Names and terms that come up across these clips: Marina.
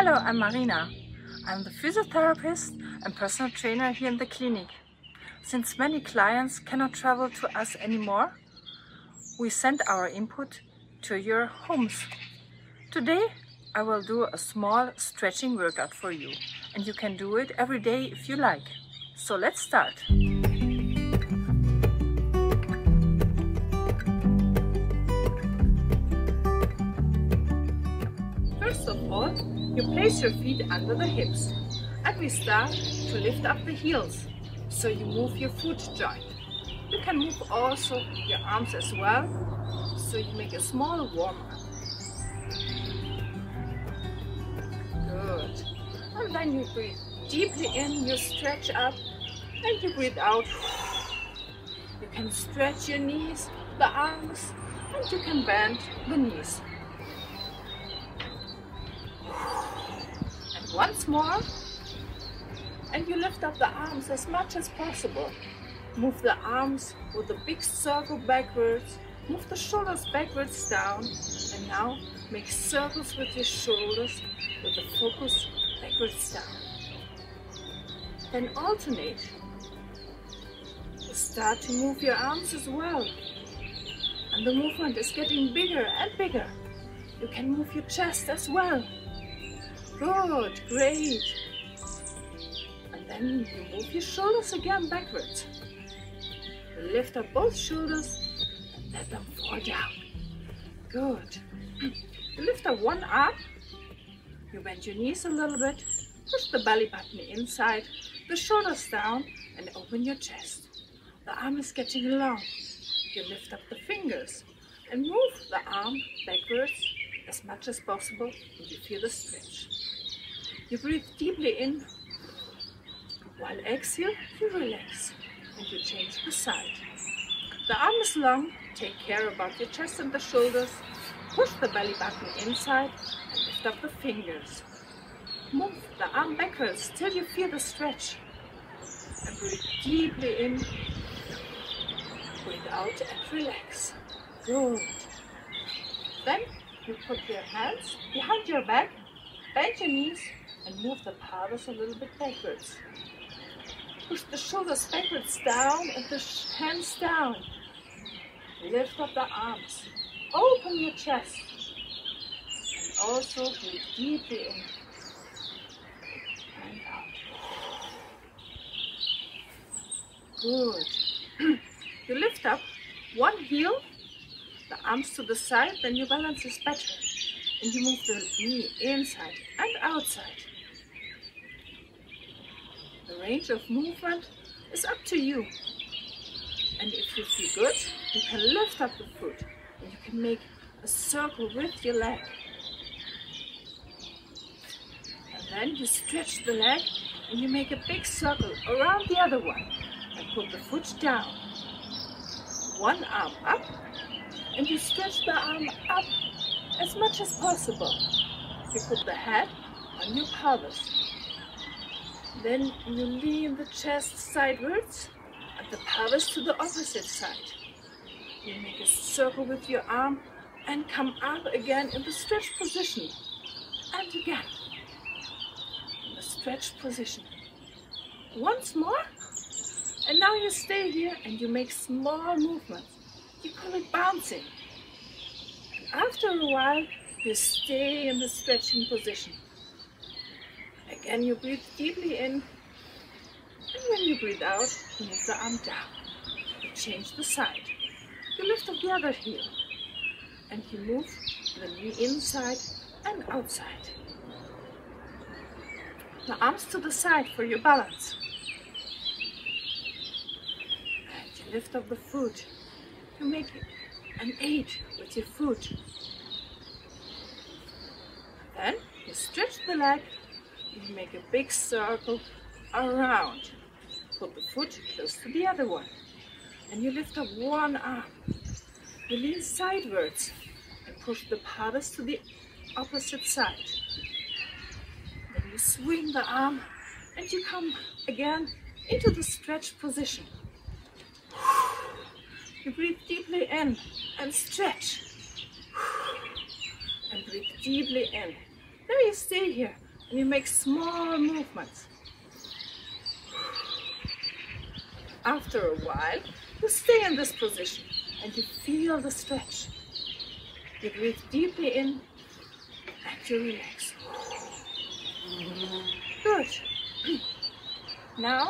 Hello, I'm Marina. I'm the physiotherapist and personal trainer here in the clinic. Since many clients cannot travel to us anymore, we send our input to your homes. Today, I will do a small stretching workout for you, and you can do it every day if you like. So let's start. First of all, you place your feet under the hips, and we start to lift up the heels, so you move your foot joint. You can move also your arms as well, so you make a small warm-up. Good. And then you breathe deeply in, you stretch up, and you breathe out. You can stretch your knees, the arms, and you can bend the knees. And once more. And you lift up the arms as much as possible. Move the arms with a big circle backwards. Move the shoulders backwards down. And now make circles with your shoulders with the focus backwards down. Then alternate. Start to move your arms as well. And the movement is getting bigger and bigger. You can move your chest as well. Good, great. Then you move your shoulders again backwards. Lift up both shoulders and let them fall down. Good. You lift up one up. You bend your knees a little bit. Push the belly button inside. The shoulders down and open your chest. The arm is getting long. You lift up the fingers and move the arm backwards as much as possible if you feel the stretch. You breathe deeply in. While exhale, you relax and you change the side. The arm is long, take care about your chest and the shoulders. Push the belly button inside and lift up the fingers. Move the arm backwards till you feel the stretch. And breathe deeply in, breathe out and relax. Good. Then you put your hands behind your back, bend your knees and move the pelvis a little bit backwards. Push the shoulders backwards down and the hands down. Lift up the arms. Open your chest. And also breathe deeply in and out. Good. You lift up one heel, the arms to the side, then your balance is better. And you move the knee inside and outside. The range of movement is up to you. And if you feel good, you can lift up the foot and you can make a circle with your leg. And then you stretch the leg and you make a big circle around the other one and put the foot down. One arm up and you stretch the arm up as much as possible. You put the head on your pelvis. Then you lean the chest sidewards and the pelvis to the opposite side. You make a circle with your arm and come up again in the stretch position. And again, in the stretch position. Once more. And now you stay here and you make small movements. You call it bouncing. And after a while, you stay in the stretching position. Again, you breathe deeply in, and when you breathe out, you move the arm down. You change the side. You lift up the other heel, and you move the knee inside and outside. The arms to the side for your balance. And you lift up the foot. You make an eight with your foot. Then you stretch the leg. You make a big circle around. Put the foot close to the other one. And you lift up one arm. You lean sideways and push the pelvis to the opposite side. Then you swing the arm and you come again into the stretch position. You breathe deeply in and stretch. And breathe deeply in. Now you stay here. and you make small movements. After a while, you stay in this position and you feel the stretch. You breathe deeply in and you relax. Good. Now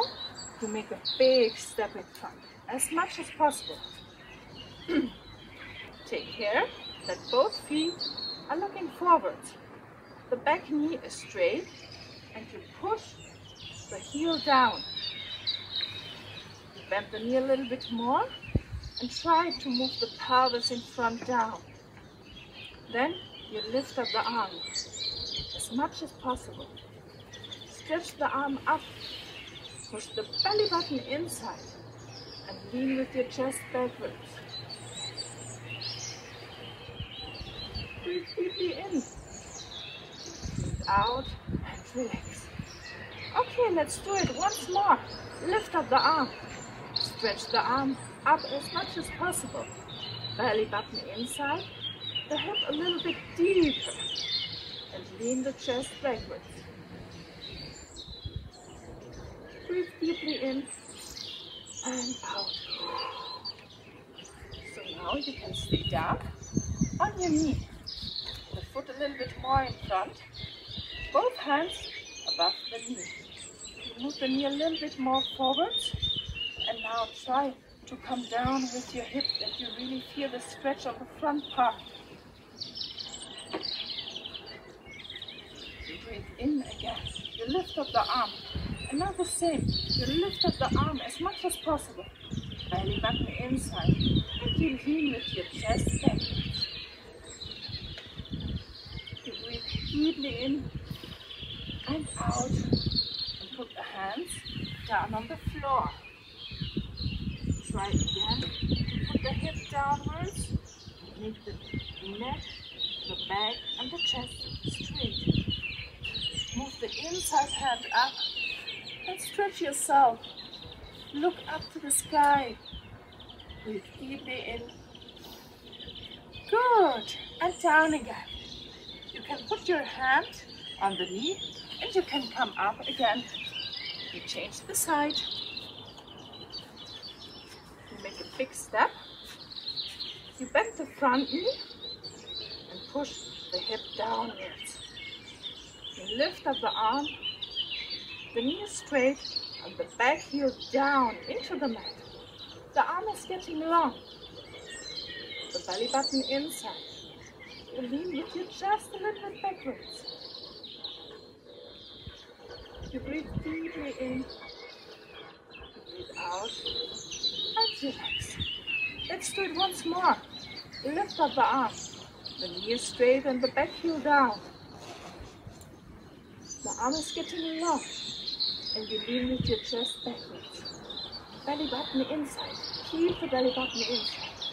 you make a big step in front, as much as possible. Take care that both feet are looking forward. The back knee is straight and you push the heel down. Bend the knee a little bit more and try to move the pelvis in front down. Then you lift up the arm as much as possible. Stretch the arm up, push the belly button inside and lean with your chest backwards. Breathe deeply in, breathe out and relax. Okay, let's do it once more. Lift up the arm. Stretch the arm up as much as possible. Belly button inside, the hip a little bit deeper, and lean the chest backwards. Breathe deeply in and out. So now you can stay down on your knee. The foot a little bit more in front, both hands above the knee. You move the knee a little bit more forward. And now try to come down with your hip, that you really feel the stretch of the front part. You breathe in again. You lift up the arm. And now the same. You lift up the arm as much as possible. Belly button inside. And you lean with your chest backwards. You breathe deeply in and out. And put the hands down on the floor. Try again to put the hip downwards, make the neck, the back and the chest straight. Move the inside hand up and stretch yourself. Look up to the sky. Breathe deeply in. Good. And down again. You can put your hand on the knee and you can come up again. You change the side. Make a big step. You bend the front knee and push the hip downwards. You lift up the arm, the knee is straight and the back heel down into the mat. The arm is getting long. The belly button inside. You lean with your chest a little bit backwards. You breathe deeply in. You breathe out. Relax. Let's do it once more. Lift up the arm. The knee is straight and the back heel down. The arm is getting long. And you lean with your chest backwards. Belly button inside. Keep the belly button inside.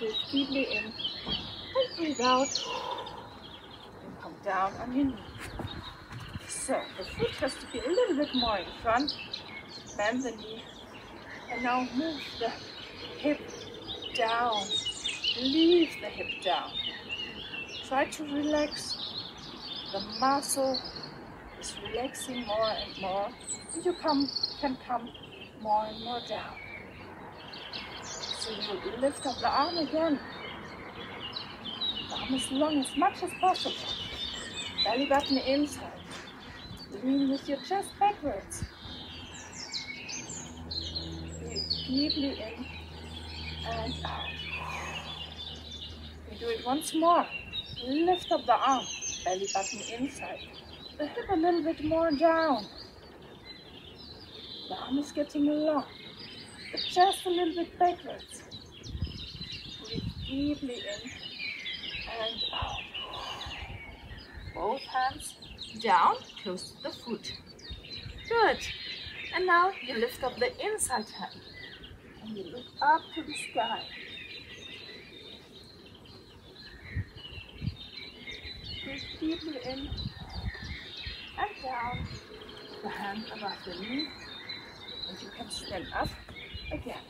Breathe deeply in. And breathe out. And come down on your knee. So, the foot has to be a little bit more in front. Bend the knee. And now move the hip down. Leave the hip down. Try to relax. The muscle is relaxing more and more. And you can come more and more down. So you lift up the arm again. The arm is long as much as possible. Belly button inside. Lean with your chest backwards. Deeply in and out. We do it once more. Lift up the arm, belly button inside. The hip a little bit more down. The arm is getting long. The chest a little bit backwards. Breathe deeply in and out. Both hands down, close to the foot. Good. And now you lift up the inside hand. You look up to the sky. Breathe deeply in and down. The hand above the knee, and you can stand up again.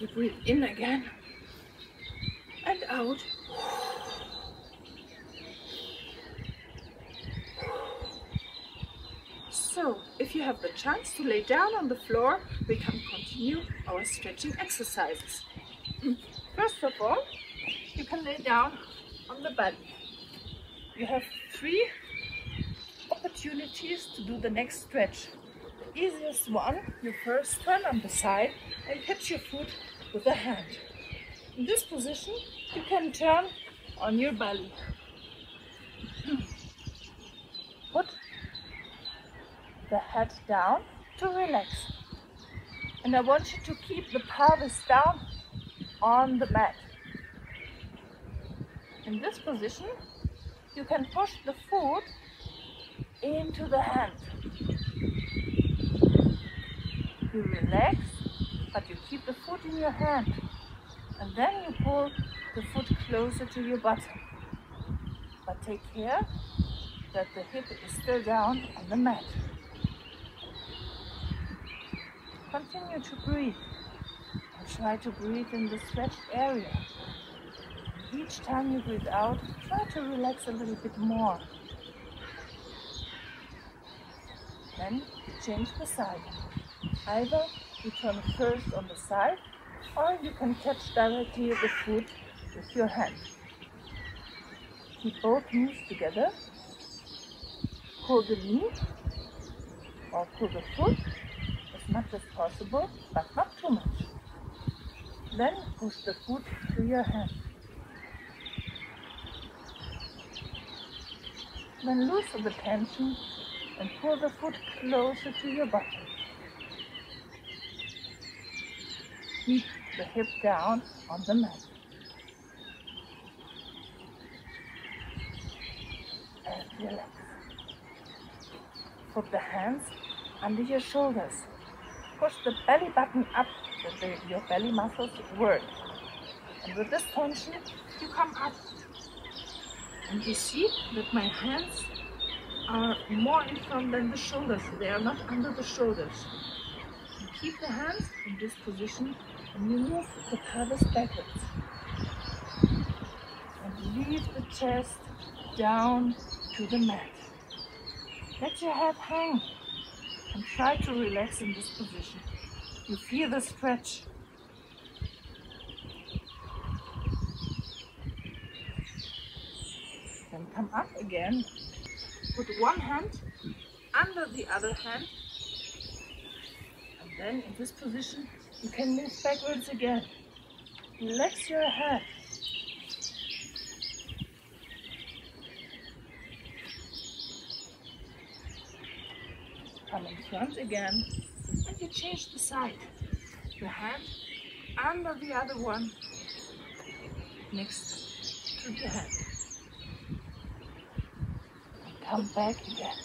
You breathe in again and out. So, if you have the chance to lay down on the floor, we can continue our stretching exercises. First of all, you can lay down on the bed. You have three opportunities to do the next stretch. Easiest one, you first turn on the side and catch your foot with a hand. In this position, you can turn on your belly. Put the head down to relax. And I want you to keep the pelvis down on the mat. In this position, you can push the foot into the hand. You relax, but you keep the foot in your hand. And then you pull the foot closer to your bottom. But take care that the hip is still down on the mat. Continue to breathe and try to breathe in the stretched area. Each time you breathe out, try to relax a little bit more. Then change the side. Either you turn first on the side, or you can catch directly the foot with your hand. Keep both knees together. Pull the knee or pull the foot as much as possible, but not too much. Then push the foot to your hand. Then loosen the tension and pull the foot closer to your bottom. Keep the hip down on the mat. And relax. Put the hands under your shoulders. Push the belly button up so that your belly muscles work. And with this tension, you come up. And you see that my hands are more in front than the shoulders. They are not under the shoulders. You keep the hands in this position and you move the pelvis backwards. And leave the chest down to the mat. Let your head hang and try to relax in this position. You feel the stretch. Then come up again. Put one hand under the other hand. And then in this position, you can move backwards again. Relax your head. Come in front again. And you change the side. Your hand under the other one. Next to the hand. Come back again.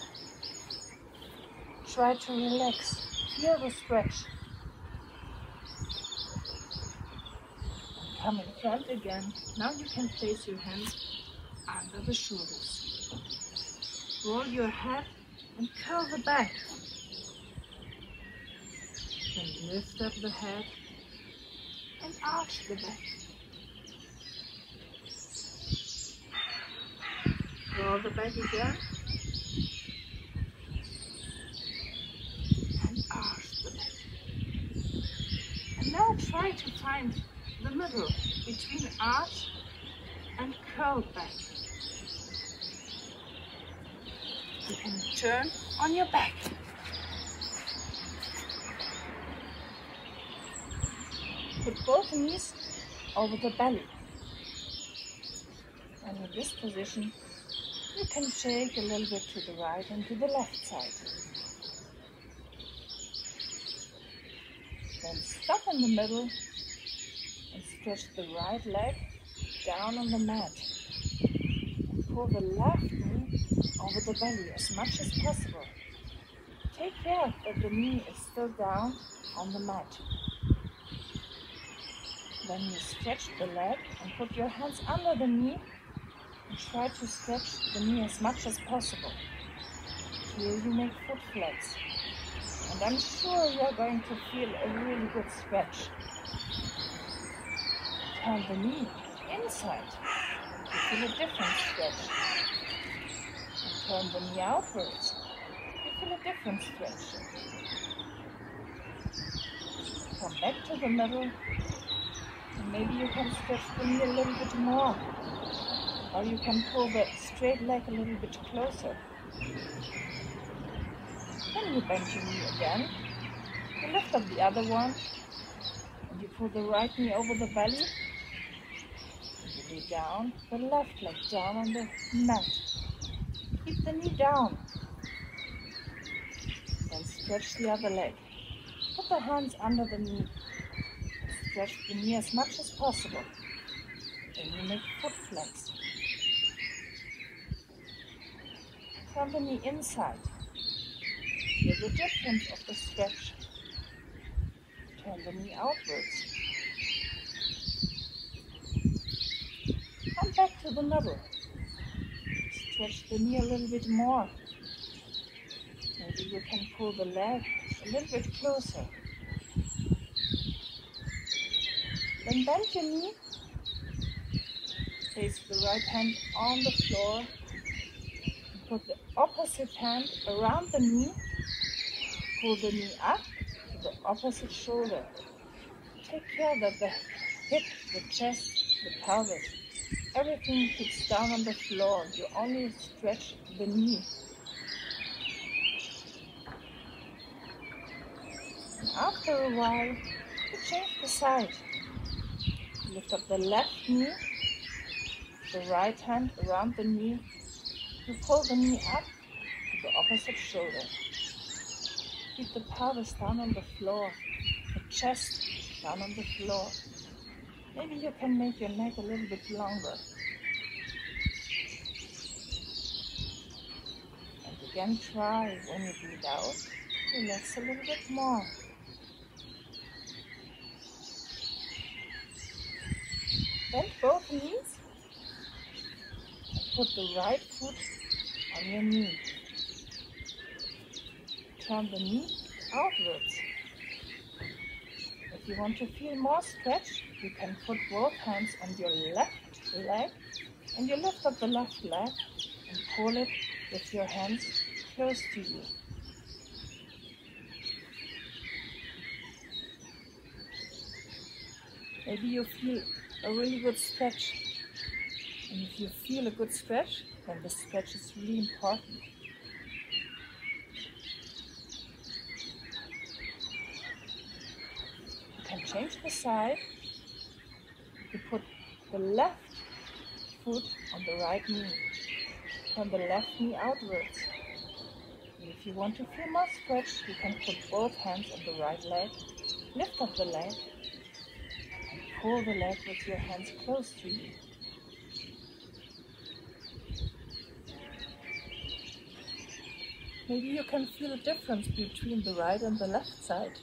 Try to relax. Feel the stretch. Come in front again. Now you can place your hands under the shoulders. Roll your head and curl the back. Then lift up the head and arch the back. Roll the back again. Try to find the middle between arch and curl back. You can turn on your back. Put both knees over the belly. And in this position, you can shake a little bit to the right and to the left side. Then stop in the middle and stretch the right leg down on the mat. And pull the left knee over the belly as much as possible. Take care that the knee is still down on the mat. Then you stretch the leg and put your hands under the knee and try to stretch the knee as much as possible. Here you make foot flex. And I'm sure you're going to feel a really good stretch. Turn the knee inside. You feel a different stretch. And turn the knee outwards. You little different stretches. Come back to the middle, and maybe you can stretch the knee a little bit more, or you can pull that straight leg a little bit closer. Then you bend your knee again, you lift up the other one, and you pull the right knee over the belly, and you do down, the left leg down on the mat. Keep the knee down, then stretch the other leg. Put the hands under the knee, stretch the knee as much as possible, then you make foot flex. Turn the knee inside. Feel the difference of the stretch. Turn the knee outwards. Come back to the middle. Stretch the knee a little bit more. Maybe you can pull the leg a little bit closer. Then bend your knee. Place the right hand on the floor. Put the opposite hand around the knee, pull the knee up to the opposite shoulder. Take care that the hip, the chest, the pelvis, everything sits down on the floor. You only stretch the knee. And after a while, you change the side. Lift up the left knee, the right hand around the knee. You pull the knee up to the opposite shoulder. Keep the pelvis down on the floor, the chest down on the floor. Maybe you can make your neck a little bit longer. And again, try when you breathe out, relax a little bit more. Bend both knees. Put the right foot on your knee. Turn the knee outwards. If you want to feel more stretch, you can put both hands on your left leg and you lift up the left leg and pull it with your hands close to you. Maybe you feel a really good stretch. And if you feel a good stretch, then the stretch is really important. You can change the side. You put the left foot on the right knee. Turn the left knee outwards. And if you want to feel more stretch, you can put both hands on the right leg. Lift up the leg and pull the leg with your hands close to you. Maybe you can feel a difference between the right and the left side.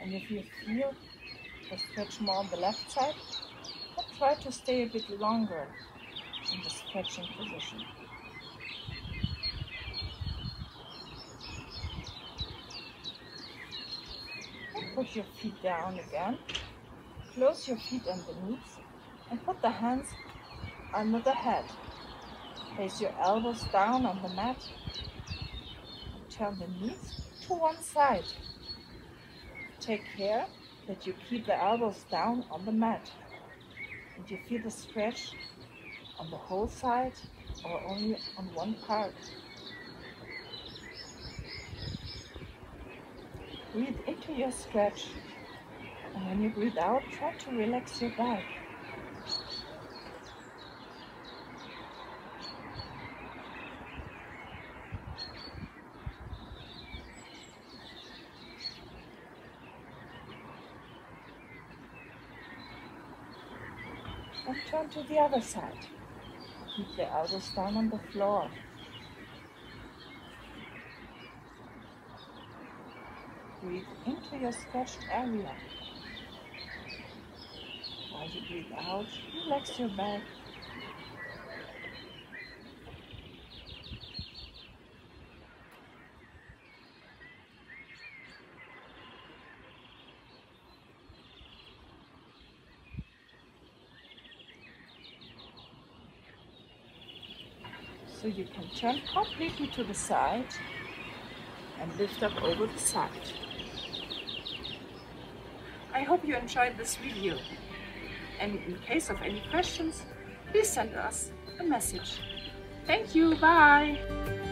And if you feel the stretch more on the left side, then try to stay a bit longer in the stretching position. And put your feet down again. Close your feet and the knees and put the hands under the head. Place your elbows down on the mat. Turn the knees to one side. Take care that you keep the elbows down on the mat. And you feel the stretch on the whole side or only on one part. Breathe into your stretch. And when you breathe out, try to relax your back. And turn to the other side. Keep the elbows down on the floor. Breathe into your stretched area. While you breathe out, relax your back. So you can turn completely to the side and lift up over the side. I hope you enjoyed this video, and in case of any questions, please send us a message. Thank you, bye!